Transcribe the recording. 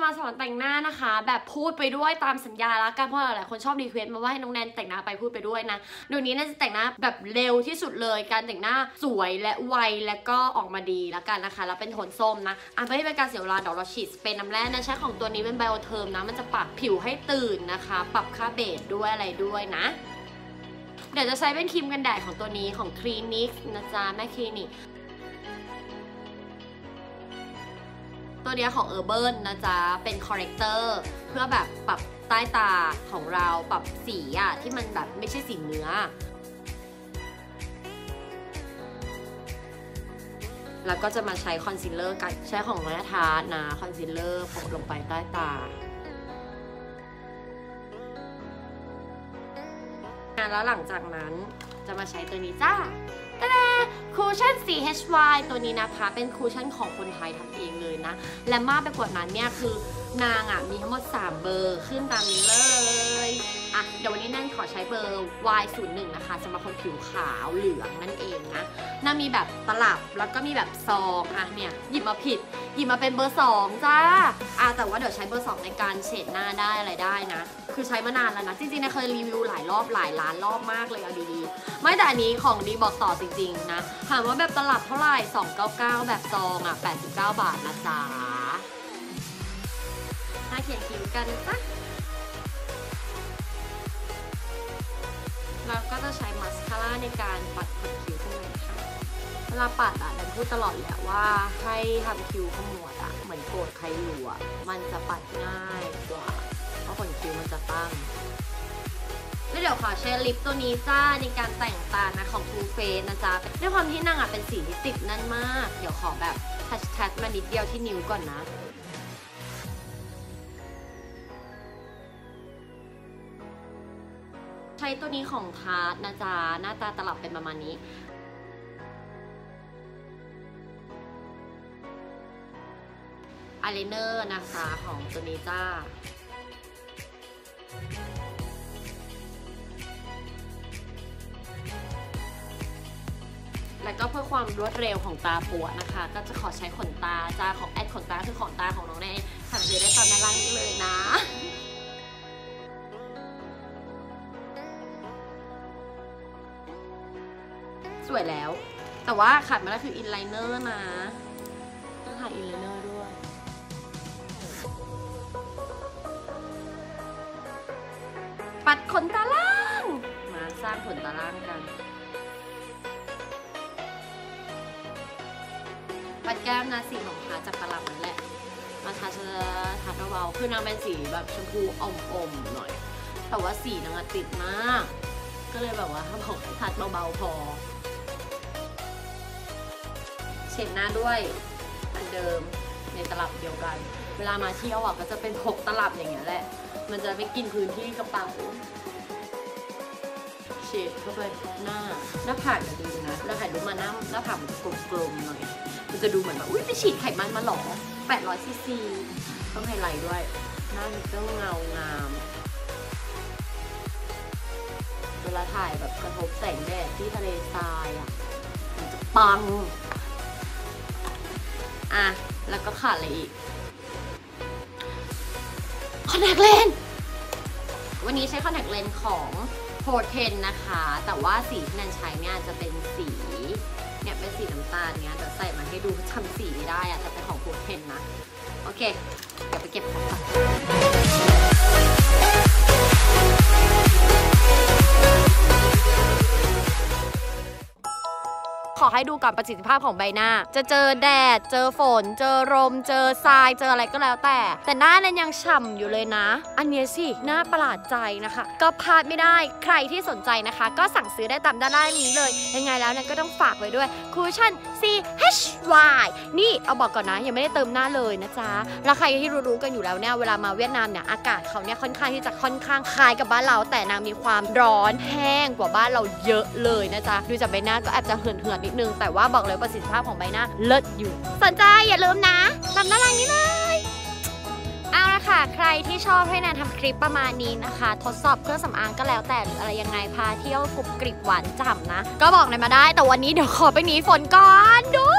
จะมาสอนแต่งหน้านะคะแบบพูดไปด้วยตามสัญญาละกันเพราะหลายคนชอบรีเควสต์มาว่าให้น้องแนนแต่งหน้าไปพูดไปด้วยนะโดยนี้แนนจะแต่งหน้าแบบเร็วที่สุดเลยการแต่งหน้าสวยและไวและก็ออกมาดีละกันนะคะแล้วเป็นโทนส้มนะอ่ะไม่ได้เป็นการเสียเวลาดอกเราฉีดสเปรย์น้ำแร่นะใช้ของตัวนี้เป็นไบโอเทอร์มนะมันจะปรับผิวให้ตื่นนะคะปรับค่าเบสด้วยอะไรด้วยนะเดี๋ยวจะใช้เป็นครีมกันแดดของตัวนี้ของคลินิกนะจ๊ะแม่คลินิกตัวนี้ของ Urban นะจ๊ะเป็นคอร์เรคเตอร์เพื่อแบบปรับใต้ตาของเราปรับสีอะที่มันแบบไม่ใช่สีเนื้อแล้วก็จะมาใช้คอนซีลเลอร์กันใช้ของโรนัทาร์นะคอนซีลเลอร์พกลงไปใต้ตาแล้วหลังจากนั้นจะมาใช้ตัวนี้จ้าคูชั่น CHY ตัวนี้นะคะเป็นคูชั่นของคนไทยทำเองเลยนะและมากไปกว่านั้นเนี่ยคือนางอ่ะมีทั้งหมด3เบอร์ขึ้นตามนี้เลยอ่ะเดี๋ยววันนี้แนนขอใช้เบอร์ Y01 นะคะสำหรับคนผิวขาวเหลืองนั่นเองนะนางมีแบบตลับแล้วก็มีแบบซองอ่ะเนี่ยหยิบมาผิดหยิบมาเป็นเบอร์2จ้าอ่ะแต่ว่าเดี๋ยวใช้เบอร์2ในการเฉดหน้าได้อะไรได้นะคือใช้มานานแล้วนะจริงๆนะเคยรีวิวหลายรอบหลายล้านรอบมากเลยเอาดีๆไม่แต่อันนี้ของดีบอกต่อจริงๆนะถามว่าแบบตลับเท่าไหร่299แบบซองอ่ะ89 บาทนะจ๊ะมาเขียนคิ้วกันนะจ๊ะเราก็จะใช้มาสคาร่าในการปัดขนคิ้วขึ้นมาค่ะเวลาปัดอ่ะดันพูดตลอดแหละว่าให้ทำคิ้วขมวดอ่ะเหมือนโกรธใครอยู่อ่ะมันจะปัดง่ายกว่าเพราะขนคิ้วมันจะตั้งแล้วเดี๋ยวขอใช้ลิปตัวนี้จ้าในการแต่งตานะของ True Face นะจ๊ะด้วยความที่นางอ่ะเป็นสีที่ติดนั่นมากเดี๋ยวขอแบบทัชมานิดเดียวที่นิ้วก่อนนะใช้ตัวนี้ของทาร์ตนะจ๊ะหน้าตาตลับเป็นประมาณนี้อายไลเนอร์นะคะของตัวนี้จ้าแล้วก็เพื่อความรวดเร็วของตาปัวนะคะก็จะขอใช้ขนตาจ้าของแอดขนตาคือขนตาของน้องแนนทำเยอะได้ตามด้านล่างเลยนะสวยแล้วแต่ว่าขาดมาแล้วคืออินไลเนอร์นะต้องหาอินไลเนอร์ด้วยปัดขนตาล่างมาสร้างขนตาล่างกันปัดแก้มนะสีของทาจากตลับนั่นแหละมาทาจะทาเบาๆคือนางเป็นสีแบบชมพูอ่อมๆหน่อยแต่ว่าสีนางติดมากก็เลยแบบว่าบอกทาเบาๆพอเช็ดหน้าด้วยอันเดิมในตลับเดียวกันเวลามาเที่ยวอ่ะก็จะเป็น6ตลับอย่างเงี้ยแหละมันจะไม่กินพื้นที่กระเป๋าเช็ดเข้าไปหน้าผากจะดีนะแล้วถ่ายรูปมาหน้าผากมันกลมๆหน่อยมันจะดูเหมือนแบบอุ้ยไปฉีดไขมันมาหรอ800 ซีซีต้องไฮไลท์ด้วยหน้ามันต้องเงางามเวลาถ่ายแบบกระทบแสงแดดที่ทะเลทรายอ่ะมันจะปังอ่ะแล้วก็ขาดอะไรอีกคอนแทคเลนส์วันนี้ใช้คอนแทคเลนส์ของ PORTEN นะคะแต่ว่าสีที่แนนใช้เนี่ยจะเป็นสีเนี่ยเป็นสีน้ำตาลเนี่ยเดี๋ยวใส่มาให้ดูทำสีไม่ได้อะแต่เป็นของ PORTEN นะโอเคเดี๋ยวไปเก็บของก่อนขอให้ดูกับประสิทธิภาพของใบหน้าจะเจอแดดเจอฝนเจอลมเจอทรายเจออะไรก็แล้วแต่หน้านั้นยังฉ่ำอยู่เลยนะอันนี้สิหน้าประหลาดใจนะคะก็พลาดไม่ได้ใครที่สนใจนะคะก็สั่งซื้อได้ตามด้านล่างนี้เลยยังไงแล้วเนี่ยก็ต้องฝากไว้ด้วยคูชั่น CHY นี่เอาบอกก่อนนะยังไม่ได้เติมหน้าเลยนะจ๊ะแล้วใครที่รู้กันอยู่แล้วเนี่ยเวลามาเวียดนามเนี่ยอากาศเขาเนี่ยค่อนข้างที่จะค่อนข้างคล้ายกับบ้านเราแต่นางมีความร้อนแห้งกว่าบ้านเราเยอะเลยนะจ๊ะดูจากใบหน้าก็อาจจะเหือดๆนิดนึงแต่ว่าบอกเลยประสิทธิภาพของใบหน้าเลิศอยู่สนใจอย่าลืมนะทำหน้าลังนี้เลยเอาละค่ะใครที่ชอบให้แนนทำคลิปประมาณนี้นะคะทดสอบเครื่องสำอางก็แล้วแต่หรืออะไรยังไงพาเที่ยวกรุบกริบหวานฉ่ำนะก็บอกแนนมาได้แต่วันนี้เดี๋ยวขอไปหนีฝนก่อนดู